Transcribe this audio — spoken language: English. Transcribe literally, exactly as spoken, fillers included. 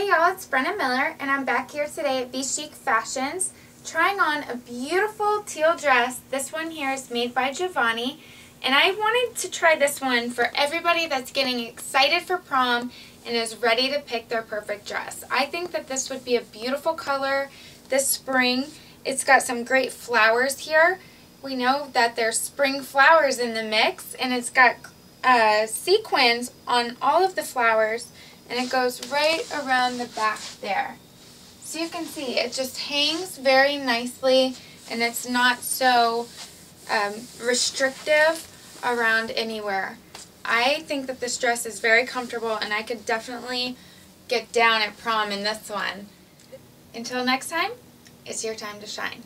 Hey y'all, it's Brenna Miller and I'm back here today at Be Chic Fashions trying on a beautiful teal dress. This one here is made by Jovani, and I wanted to try this one for everybody that's getting excited for prom and is ready to pick their perfect dress. I think that this would be a beautiful color this spring. It's got some great flowers here. We know that there's spring flowers in the mix, and it's got uh, sequins on all of the flowers. And it goes right around the back there. So you can see it just hangs very nicely, and it's not so um, restrictive around anywhere. I think that this dress is very comfortable, and I could definitely get down at prom in this one. Until next time, it's your time to shine.